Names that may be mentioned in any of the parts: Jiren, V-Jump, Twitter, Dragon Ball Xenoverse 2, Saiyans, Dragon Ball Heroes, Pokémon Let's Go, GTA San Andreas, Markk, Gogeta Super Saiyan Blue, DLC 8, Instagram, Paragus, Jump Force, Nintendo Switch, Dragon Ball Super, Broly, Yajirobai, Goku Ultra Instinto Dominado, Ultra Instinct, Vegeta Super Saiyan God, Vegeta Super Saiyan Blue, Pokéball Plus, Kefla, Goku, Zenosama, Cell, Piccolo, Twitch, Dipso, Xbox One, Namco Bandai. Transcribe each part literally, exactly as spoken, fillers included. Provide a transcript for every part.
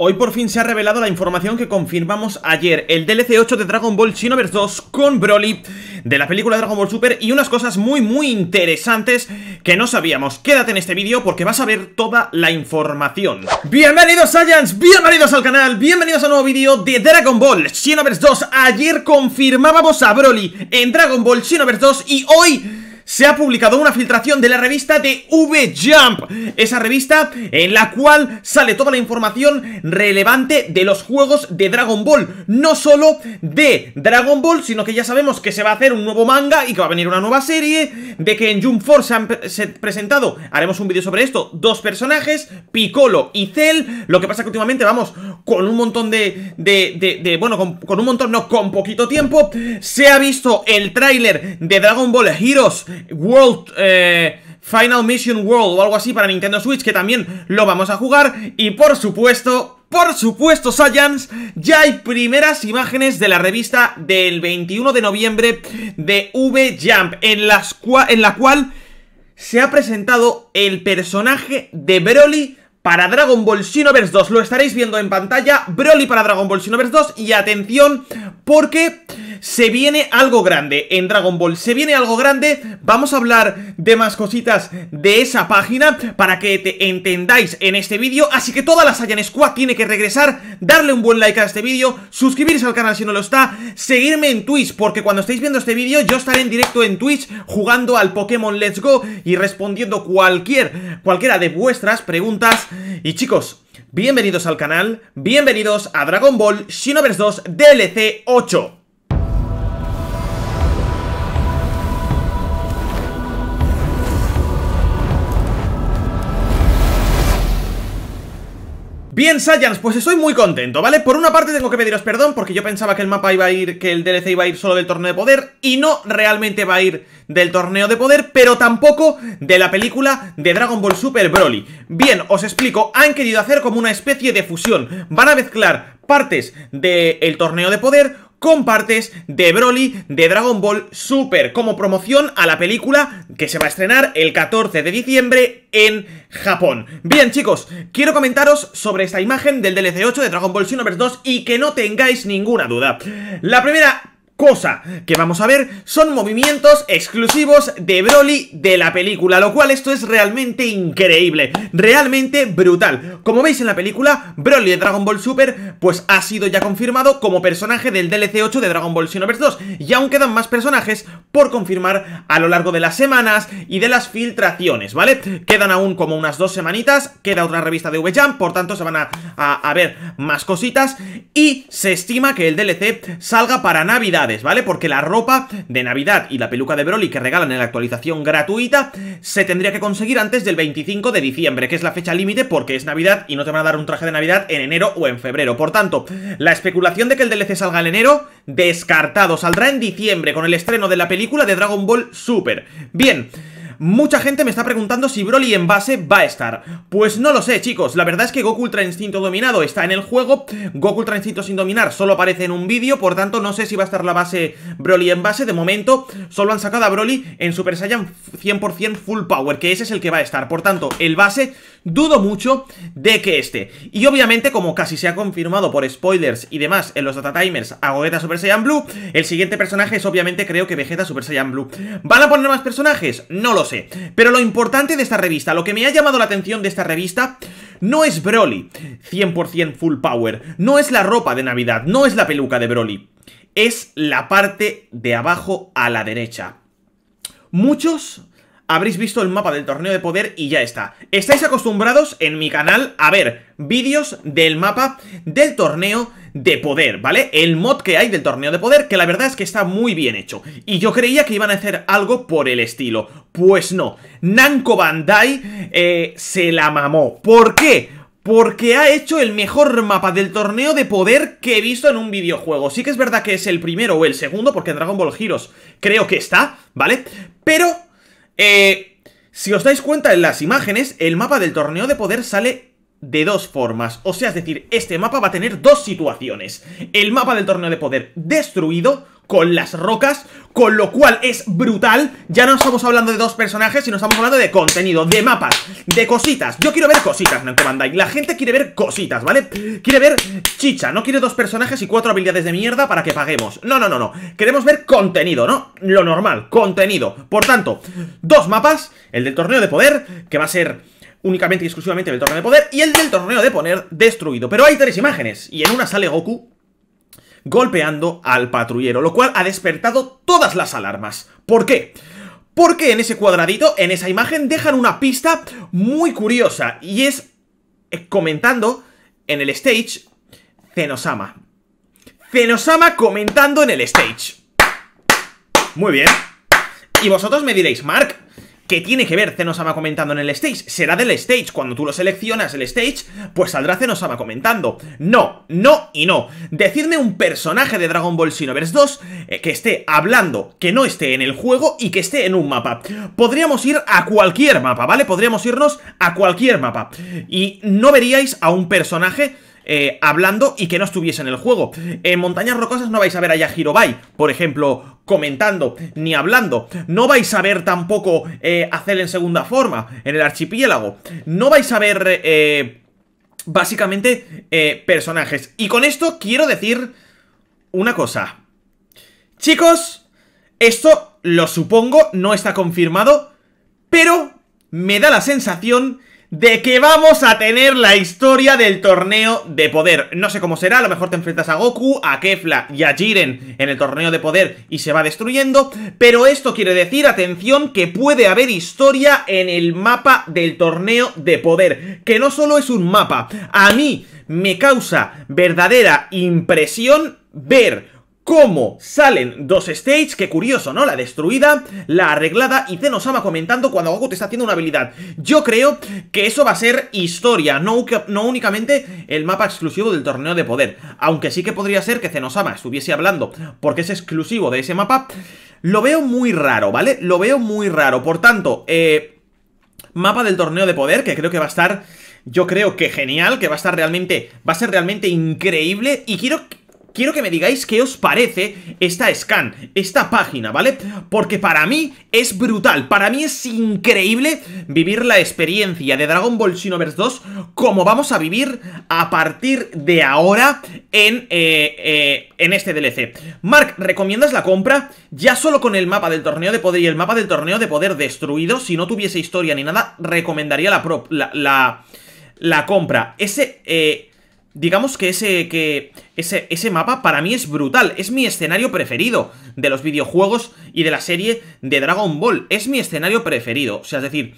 Hoy por fin se ha revelado la información que confirmamos ayer, el D L C ocho de Dragon Ball Xenoverse dos con Broly, de la película Dragon Ball Super, y unas cosas muy muy interesantes que no sabíamos. Quédate en este vídeo porque vas a ver toda la información. Bienvenidos Saiyans, bienvenidos al canal, bienvenidos a un nuevo vídeo de Dragon Ball Xenoverse dos. Ayer confirmábamos a Broly en Dragon Ball Xenoverse dos y hoy se ha publicado una filtración de la revista de V-Jump, esa revista en la cual sale toda la información relevante de los juegos de Dragon Ball, no solo de Dragon Ball, sino que ya sabemos que se va a hacer un nuevo manga y que va a venir una nueva serie, de que en Jump Force se han pre se presentado, haremos un vídeo sobre esto, dos personajes, Piccolo y Cell. Lo que pasa que últimamente vamos con un montón de, de, de, de bueno, con, con un montón, no, con poquito tiempo. Se ha visto el tráiler de Dragon Ball Heroes World, eh, Final Mission World o algo así para Nintendo Switch, que también lo vamos a jugar. Y por supuesto, por supuesto Saiyans, ya hay primeras imágenes de la revista del veintiuno de noviembre de V-Jump, en, en la cual se ha presentado el personaje de Broly para Dragon Ball Xenoverse dos. Lo estaréis viendo en pantalla, Broly para Dragon Ball Xenoverse dos. Y atención, porque se viene algo grande en Dragon Ball, se viene algo grande. Vamos a hablar de más cositas de esa página para que te entendáis en este vídeo. Así que toda la Saiyan Squad tiene que regresar, darle un buen like a este vídeo, suscribirse al canal si no lo está, seguirme en Twitch, porque cuando estéis viendo este vídeo yo estaré en directo en Twitch jugando al Pokémon Let's Go y respondiendo cualquier, cualquiera de vuestras preguntas. Y chicos, bienvenidos al canal, bienvenidos a Dragon Ball Xenoverse dos D L C ocho. Bien, Saiyans, pues estoy muy contento, ¿vale? Por una parte tengo que pediros perdón porque yo pensaba que el mapa iba a ir, que el D L C iba a ir solo del torneo de poder, y no, realmente va a ir del torneo de poder, pero tampoco de la película de Dragon Ball Super Broly. Bien, os explico, han querido hacer como una especie de fusión, van a mezclar partes del torneo de poder con partes de Broly de Dragon Ball Super, como promoción a la película que se va a estrenar el catorce de diciembre en Japón. Bien chicos, quiero comentaros sobre esta imagen del D L C ocho de Dragon Ball Xenoverse dos y que no tengáis ninguna duda. La primera cosa que vamos a ver son movimientos exclusivos de Broly de la película, lo cual esto es realmente increíble, realmente brutal. Como veis en la película, Broly de Dragon Ball Super pues ha sido ya confirmado como personaje del D L C ocho de Dragon Ball Xenoverse dos, y aún quedan más personajes por confirmar a lo largo de las semanas y de las filtraciones, ¿vale? Quedan aún como unas dos semanitas, queda otra revista de V-Jump, por tanto se van a, a, a ver más cositas, y se estima que el D L C salga para Navidad, ¿vale? Porque la ropa de Navidad y la peluca de Broly que regalan en la actualización gratuita se tendría que conseguir antes del veinticinco de diciembre, que es la fecha límite porque es Navidad y no te van a dar un traje de Navidad en enero o en febrero. Por tanto, la especulación de que el D L C salga en enero, descartado, saldrá en diciembre con el estreno de la película de Dragon Ball Super. Bien, mucha gente me está preguntando si Broly en base va a estar. Pues no lo sé, chicos. La verdad es que Goku Ultra Instinto Dominado está en el juego. Goku Ultra Instinto sin dominar solo aparece en un vídeo, por tanto no sé si va a estar la base Broly en base. De momento solo han sacado a Broly en Super Saiyan cien por cien Full Power, que ese es el que va a estar. Por tanto, el base dudo mucho de que esté. Y obviamente, como casi se ha confirmado por spoilers y demás en los data timers a Gogeta Super Saiyan Blue, el siguiente personaje es obviamente, creo que Vegeta Super Saiyan Blue. ¿Van a poner más personajes? No lo sé. Pero lo importante de esta revista, lo que me ha llamado la atención de esta revista, no es Broly cien por cien Full Power, no es la ropa de Navidad, no es la peluca de Broly, es la parte de abajo a la derecha. Muchos habréis visto el mapa del torneo de poder y ya está. Estáis acostumbrados en mi canal a ver vídeos del mapa del torneo de poder, ¿vale? El mod que hay del torneo de poder, que la verdad es que está muy bien hecho. Y yo creía que iban a hacer algo por el estilo. Pues no, Namco Bandai eh, se la mamó. ¿Por qué? Porque ha hecho el mejor mapa del torneo de poder que he visto en un videojuego. Sí que es verdad que es el primero o el segundo, porque en Dragon Ball Heroes creo que está, ¿vale? Pero eh, si os dais cuenta en las imágenes, el mapa del torneo de poder sale de dos formas, o sea, es decir, este mapa va a tener dos situaciones: el mapa del torneo de poder destruido, con las rocas, con lo cual es brutal. Ya no estamos hablando de dos personajes, sino estamos hablando de contenido, de mapas, de cositas. Yo quiero ver cositas, Namco Bandai. La gente quiere ver cositas, ¿vale? Quiere ver chicha, no quiere dos personajes y cuatro habilidades de mierda para que paguemos. No, no, no, no. Queremos ver contenido, ¿no? Lo normal, contenido. Por tanto, dos mapas, el del torneo de poder, que va a ser únicamente y exclusivamente del torneo de poder, y el del torneo de poder destruido. Pero hay tres imágenes, y en una sale Goku golpeando al patrullero, lo cual ha despertado todas las alarmas. ¿Por qué? Porque en ese cuadradito, en esa imagen, dejan una pista muy curiosa, y es comentando en el stage Zenosama. Zenosama comentando en el stage. Muy bien. Y vosotros me diréis, Mark, ¿qué tiene que ver Zenosama comentando en el stage? Será del stage. Cuando tú lo seleccionas el stage, pues saldrá Zenosama comentando. No, no y no. Decidme un personaje de Dragon Ball Xenoverse dos eh, que esté hablando, que no esté en el juego y que esté en un mapa. Podríamos ir a cualquier mapa, ¿vale? Podríamos irnos a cualquier mapa. Y no veríais a un personaje eh, hablando y que no estuviese en el juego. En Montañas Rocosas no vais a ver a Yajirobai, por ejemplo, comentando, ni hablando. No vais a ver tampoco eh, a Cell en segunda forma, en el archipiélago. No vais a ver, eh, básicamente, eh, personajes. Y con esto quiero decir una cosa. Chicos, esto lo supongo, no está confirmado, pero me da la sensación de que vamos a tener la historia del torneo de poder. No sé cómo será, a lo mejor te enfrentas a Goku, a Kefla y a Jiren en el torneo de poder y se va destruyendo. Pero esto quiere decir, atención, que puede haber historia en el mapa del torneo de poder, que no solo es un mapa. A mí me causa verdadera impresión ver cómo salen dos stages, qué curioso, ¿no? La destruida, la arreglada y Zenosama comentando cuando Goku te está haciendo una habilidad. Yo creo que eso va a ser historia, no, no únicamente el mapa exclusivo del torneo de poder. Aunque sí que podría ser que Zenosama estuviese hablando porque es exclusivo de ese mapa. Lo veo muy raro, ¿vale? Lo veo muy raro. Por tanto, eh, mapa del torneo de poder, que creo que va a estar, yo creo que genial, que va a estar realmente, va a ser realmente increíble. Y quiero... Quiero que me digáis qué os parece esta scan, esta página, ¿vale? Porque para mí es brutal, para mí es increíble vivir la experiencia de Dragon Ball Xenoverse dos como vamos a vivir a partir de ahora en, eh, eh, en este D L C. Mark, ¿recomiendas la compra? Ya solo con el mapa del torneo de poder y el mapa del torneo de poder destruido, si no tuviese historia ni nada, recomendaría la, prop, la, la, la compra. Ese... Eh, Digamos que ese, que ese ese mapa para mí es brutal, es mi escenario preferido de los videojuegos y de la serie de Dragon Ball, es mi escenario preferido, o sea, es decir,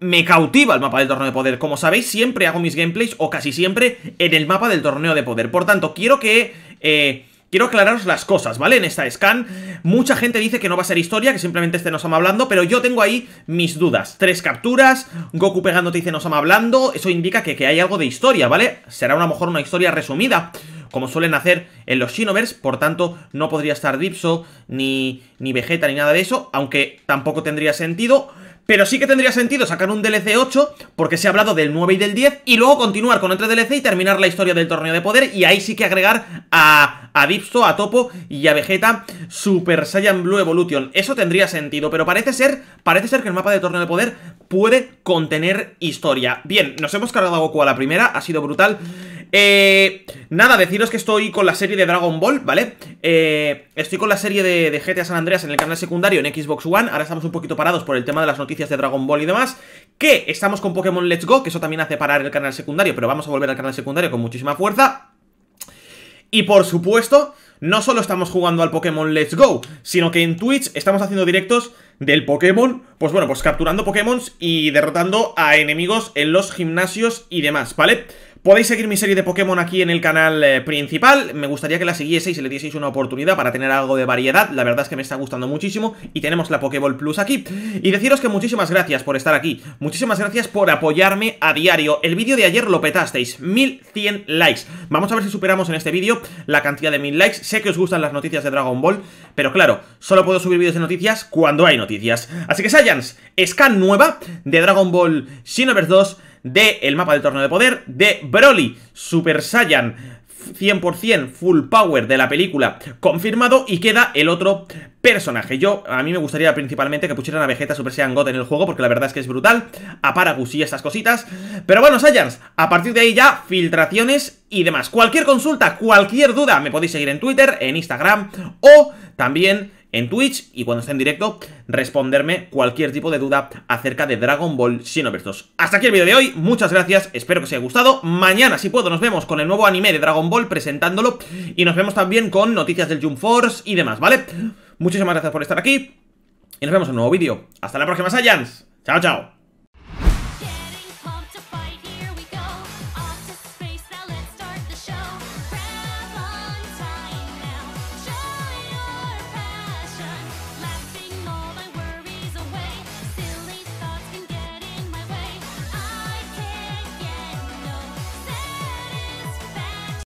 me cautiva el mapa del torneo de poder. Como sabéis, siempre hago mis gameplays, o casi siempre, en el mapa del torneo de poder. Por tanto, quiero que... Eh, Quiero aclararos las cosas, ¿vale? En esta scan mucha gente dice que no va a ser historia, que simplemente es Zenosama hablando, pero yo tengo ahí mis dudas. Tres capturas, Goku pegándote y Zenosama hablando, eso indica que, que hay algo de historia, ¿vale? Será a lo mejor una historia resumida, como suelen hacer en los Xenoverse, por tanto no podría estar Dipso, ni, ni Vegeta, ni nada de eso, aunque tampoco tendría sentido. Pero sí que tendría sentido sacar un D L C ocho, porque se ha hablado del nueve y del diez, y luego continuar con otro D L C y terminar la historia del torneo de poder, y ahí sí que agregar a, a Dipso, a Topo y a Vegeta Super Saiyan Blue Evolution. Eso tendría sentido, pero parece ser, parece ser que el mapa del torneo de poder puede contener historia. Bien, nos hemos cargado a Goku a la primera, ha sido brutal. Eh, nada, deciros que estoy con la serie de Dragon Ball, ¿vale? Eh, estoy con la serie de, de G T A San Andreas en el canal secundario, en Xbox One. Ahora estamos un poquito parados por el tema de las noticias de Dragon Ball y demás. Que estamos con Pokémon Let's Go, que eso también hace parar el canal secundario, pero vamos a volver al canal secundario con muchísima fuerza. Y por supuesto, no solo estamos jugando al Pokémon Let's Go, sino que en Twitch estamos haciendo directos del Pokémon, pues bueno, pues capturando Pokémon y derrotando a enemigos en los gimnasios y demás, ¿vale? Podéis seguir mi serie de Pokémon aquí en el canal eh, principal. Me gustaría que la siguieseis y le dieseis una oportunidad para tener algo de variedad. La verdad es que me está gustando muchísimo y tenemos la Pokéball Plus aquí. Y deciros que muchísimas gracias por estar aquí. Muchísimas gracias por apoyarme a diario. El vídeo de ayer lo petasteis, mil cien likes. Vamos a ver si superamos en este vídeo la cantidad de mil likes. Sé que os gustan las noticias de Dragon Ball, pero claro, solo puedo subir vídeos de noticias cuando hay noticias. Así que Saiyans, scan nueva de Dragon Ball Xenoverse dos, de el mapa del torneo de poder, de Broly Super Saiyan cien por cien full power de la película confirmado y queda el otro personaje. Yo, a mí me gustaría principalmente que pusieran a Vegeta Super Saiyan God en el juego, porque la verdad es que es brutal, a Paragus y esas cositas. Pero bueno, Saiyans, a partir de ahí ya filtraciones y demás. Cualquier consulta, cualquier duda, me podéis seguir en Twitter, en Instagram o también en Twitch, y cuando esté en directo responderme cualquier tipo de duda acerca de Dragon Ball Xenoverse dos. Hasta aquí el vídeo de hoy, muchas gracias, espero que os haya gustado. Mañana, si puedo, nos vemos con el nuevo anime de Dragon Ball presentándolo, y nos vemos también con noticias del Jump Force y demás, ¿vale? Muchísimas gracias por estar aquí y nos vemos en un nuevo vídeo. Hasta la próxima, Saiyans. Chao, chao.